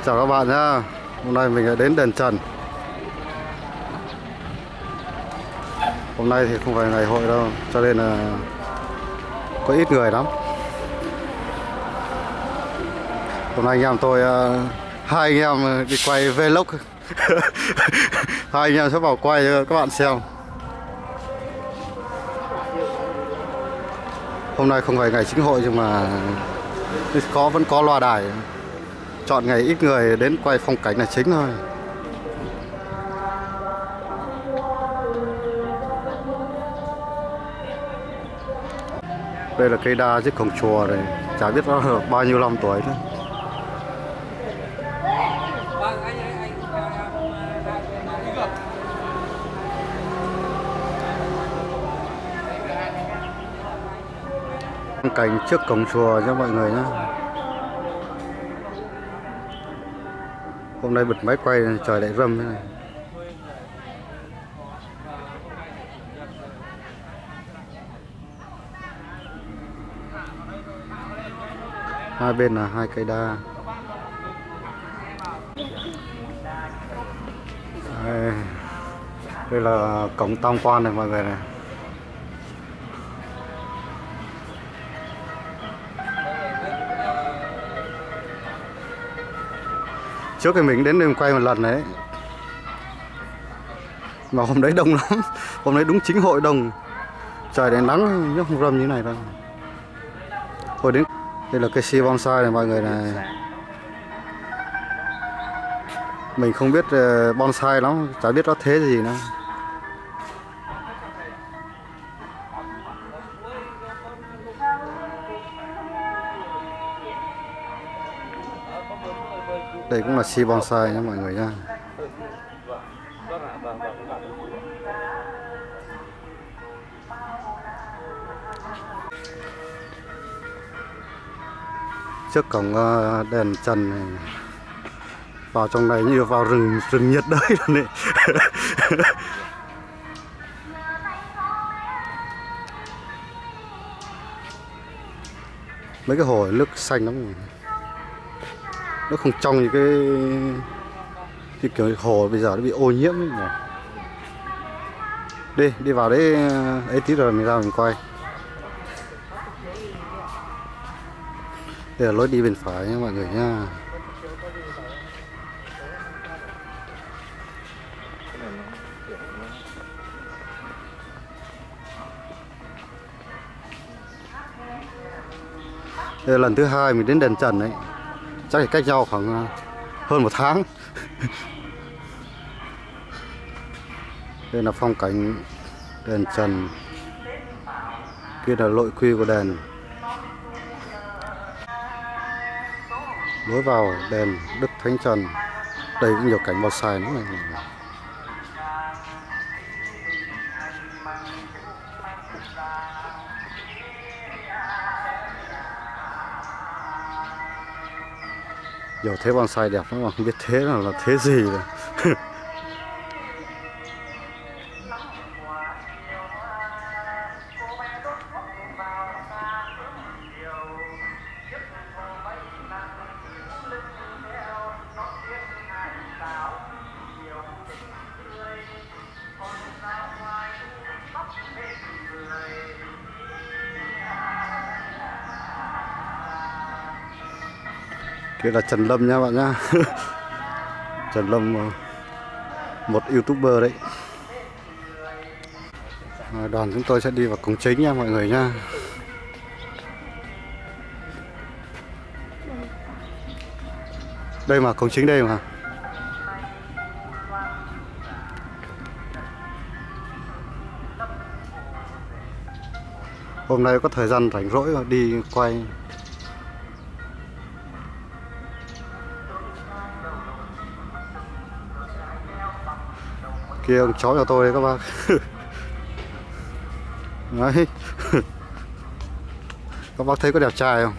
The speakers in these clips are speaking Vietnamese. Xin chào các bạn nhá. Hôm nay mình lại đến đền Trần. Hôm nay thì không phải ngày hội đâu, cho nên là có ít người lắm. Hôm nay anh em tôi, hai anh em đi quay vlog. Hai anh em sẽ vào quay cho các bạn xem. Hôm nay không phải ngày chính hội nhưng mà vẫn có loa đài. Chọn ngày ít người đến quay phong cảnh là chính thôi. Đây là cây đa dưới cổng chùa này, chả biết nó được bao nhiêu năm tuổi nữa. Phong cảnh trước cổng chùa cho mọi người nhé. Hôm nay bật máy quay trời lại râm thế này. Hai bên là hai cây đa. Đây là cổng tam quan này mọi người này. Trước thì mình đến đây quay một lần đấy, mà hôm đấy đông lắm. Hôm đấy đúng chính hội đông. Trời đến nắng nó không râm như này đâu. Hồi đến đây là cây si bonsai này mọi người này. Mình không biết bonsai lắm, chả biết nó thế gì nữa. Đây cũng là si bonsai nha mọi người nha. Trước cổng đền Trần này, vào trong này như vào rừng nhiệt đới rồi này. Mấy cái hồ nước xanh lắm rồi. Nó không trong như cái kiểu hồ bây giờ nó bị ô nhiễm ấy. Đi vào đấy ấy tí rồi mình ra mình quay. Đây là lối đi bên phải nha mọi người nha. Đây là lần thứ hai mình đến đền Trần đấy. Chắc là cách nhau khoảng hơn một tháng. Đây là phong cảnh đền Trần. Kia là nội quy của đền. Lối vào đền Đức Thánh Trần. Đây cũng nhiều cảnh bonsai nữa này. Nhiều thế bonsai đẹp lắm mà không biết thế là thế gì rồi. Kia là Trần Lâm nha bạn nhá. Trần Lâm một youtuber đấy. Đoàn chúng tôi sẽ đi vào cổng chính nha mọi người nha. Đây mà, cổng chính đây mà. Hôm nay có thời gian rảnh rỗi đi quay. Kia ông chó cho tôi đấy các bác. Đấy. Các bác thấy có đẹp trai không?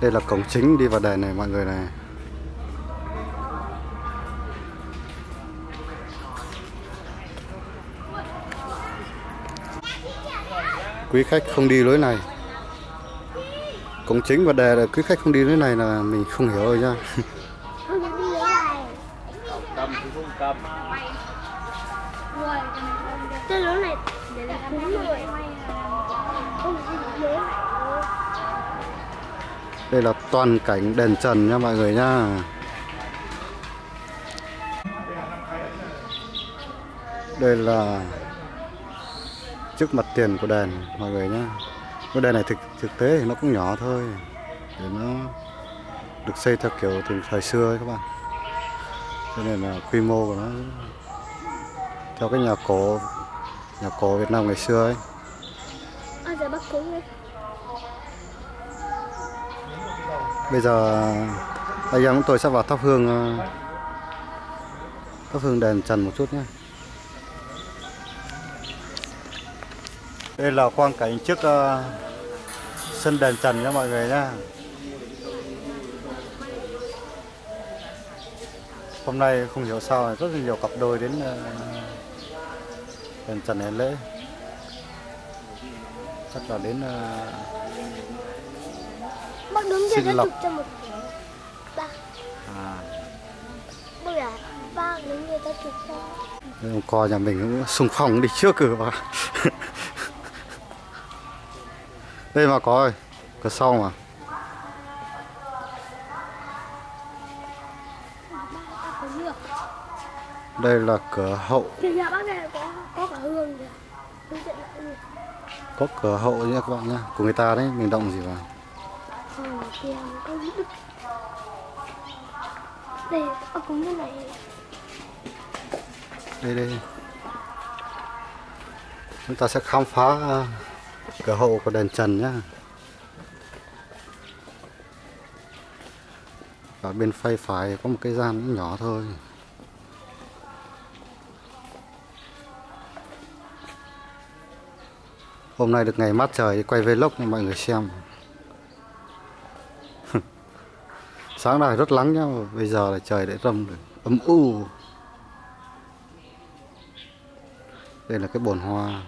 Đây là cổng chính đi vào đền này mọi người này. Quý khách không đi lối này. Cổng chính và đề là cứ khách không đi nơi này là mình không hiểu rồi nha. Đây là toàn cảnh đền Trần nha mọi người nha. Đây là trước mặt tiền của đền mọi người nhé. Cái đền này thực tế thì nó cũng nhỏ thôi, để nó được xây theo kiểu từ thời xưa ấy các bạn, cho nên là quy mô của nó theo cái nhà cổ Việt Nam ngày xưa ấy. Bây giờ anh em chúng tôi sẽ vào thắp hương đền Trần một chút nhé. Đây là quang cảnh trước sân đền Trần nha mọi người nha. Hôm nay không hiểu sao này, rất là nhiều cặp đôi đến đền Trần để lễ. Chắc là đến xin lộc. Ông co nhà mình cũng xung phong đi trước cửa vào. Đây mà có cửa sau mà. Đây là cửa hậu. Có cửa hậu nha các bạn nha, của người ta đấy, mình động gì vào. Đây. Chúng ta sẽ khám phá cửa hậu của đền Trần nhá. Ở bên phay phải có một cái gian nhỏ thôi. Hôm nay được ngày mát trời quay vlog cho mọi người xem. Sáng nay rất nắng nhá, bây giờ là trời lại râm rồi, ấm u. Đây là cái bồn hoa.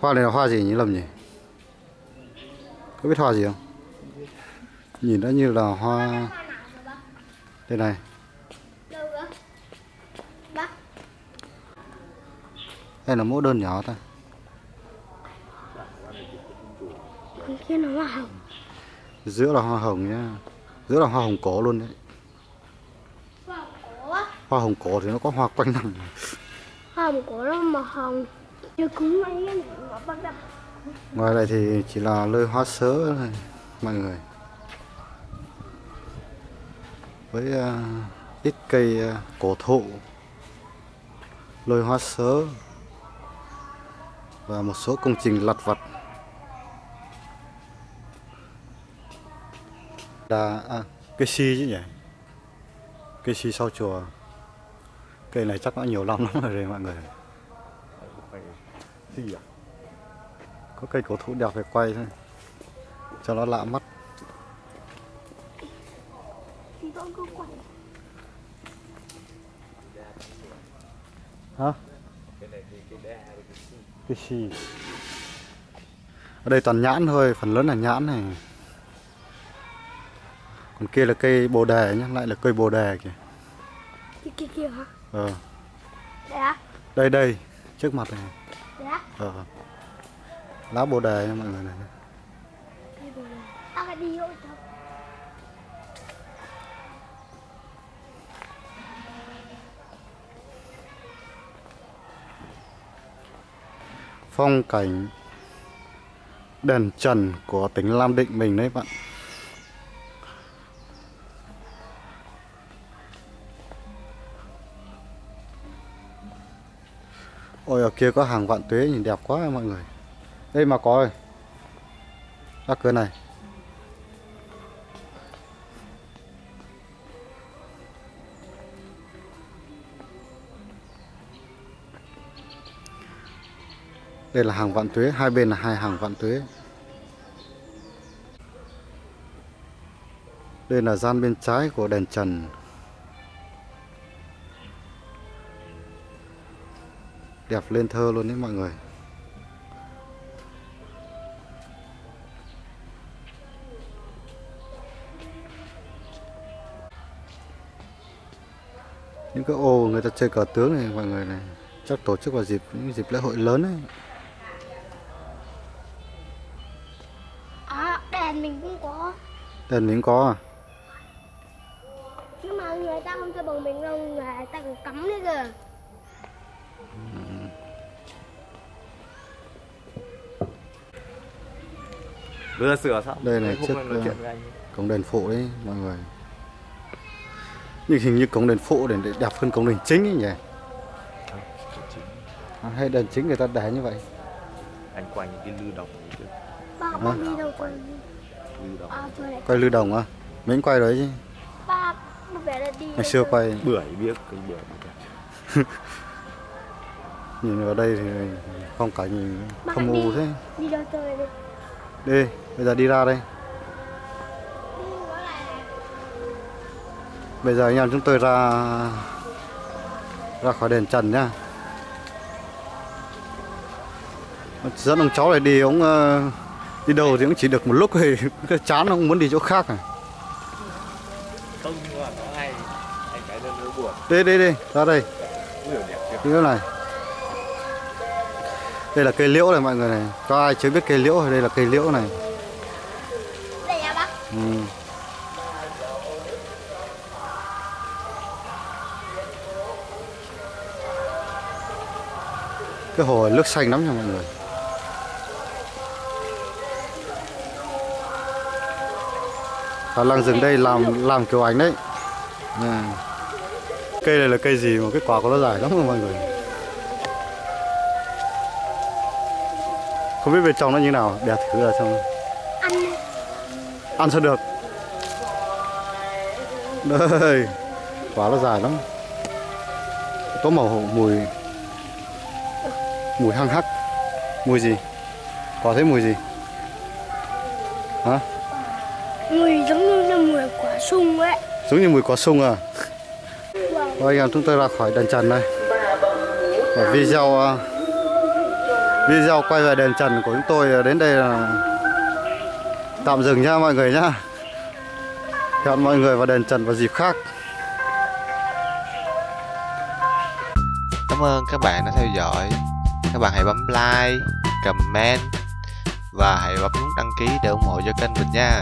Hoa này là hoa gì nhỉ Lâm nhỉ? Có biết hoa gì không? Nhìn nó như là hoa. Đây này. Đây là mẫu đơn nhỏ ta. Giữa là hoa hồng nhá. Giữa là hoa hồng cổ luôn đấy. Hoa hồng cổ thì nó có hoa quanh năm. Hoa hồng cổ nó màu hồng. Ngoài này thì chỉ là lơi hoa sớ này mọi người, với ít cây cổ thụ, lơi hoa sớ và một số công trình lặt vặt. Cây si chứ nhỉ, cây si sau chùa. Cây này chắc đã nhiều năm lắm rồi mọi người. Gì à? Có cây cổ thụ đẹp phải quay thôi cho nó lạ mắt. Hả? Cái gì? Ở đây toàn nhãn thôi, phần lớn là nhãn này. Còn kia là cây bồ đề nhá, lại là cây bồ đề kìa. Cái kia hả? Đây trước mặt này. Lá bồ đề nha mọi người này. Phong cảnh đền Trần của tỉnh Nam Định mình đấy bạn. Ôi ở kia có hàng vạn tuế nhìn đẹp quá mọi người. Đây mà coi ra cửa này. Đây là hàng vạn tuế, hai bên là hai hàng vạn tuế. Đây là gian bên trái của đền Trần. Đẹp lên thơ luôn đấy mọi người. Những cái ô người ta chơi cờ tướng này mọi người này, chắc tổ chức vào những dịp lễ hội lớn ấy. À, đèn mình cũng có. Đèn mình có à? Nhưng mà người ta không cho bằng mình đâu, người ta còn cấm đấy kìa. Vừa sửa xong. Đây này, trước cổng đền phụ đấy mọi người. Nhưng hình như cổng đền phụ để đẹp hơn cổng đền chính ấy nhỉ? À, hay đền chính người ta đá như vậy? Anh quay những cái lư đồng chứ. Ba con đi đâu quay lư đồng. À, quay lư đồng á? Mình quay đấy chứ. Ba vẻ đi. Ngày xưa quay bưởi biết cái bưởi. Nhìn vào đây thì phong cảnh nhìn không u thế. Đi đâu chơi đi. Đi, bây giờ đi ra đây. Bây giờ anh em chúng tôi ra khỏi đền Trần nhá. Dẫn ông cháu này đi, ông đi đâu thì cũng chỉ được một lúc thì chán, ông muốn đi chỗ khác à. Không, nhưng mà nó hay, anh cái đơn nó buồn. Đi, ra đây. Như thế này. Đây là cây liễu này mọi người này, có ai chưa biết cây liễu, đây là cây liễu này. Đây là bác. Ừ. Cái hồ nước xanh lắm nha mọi người. Khả năng rừng đây làm kiểu ảnh đấy. À. Cây này là cây gì mà cái quả của nó dài lắm rồi mọi người. Không biết bên trong nó như nào, để thử ra xem. Ăn sao được. Đây, quả nó dài lắm. Có màu mùi hăng hắc. Mùi gì? Có thấy mùi gì? Hả? Mùi giống như là mùi quả sung ấy. Giống như mùi quả sung à? Rồi anh em chúng tôi ra khỏi đền Trần đây. Và video quay về đền Trần của chúng tôi đến đây là tạm dừng nha mọi người nhá. Hẹn mọi người vào đền Trần vào dịp khác. Cảm ơn các bạn đã theo dõi. Các bạn hãy bấm like, comment và hãy bấm nút đăng ký để ủng hộ cho kênh mình nha.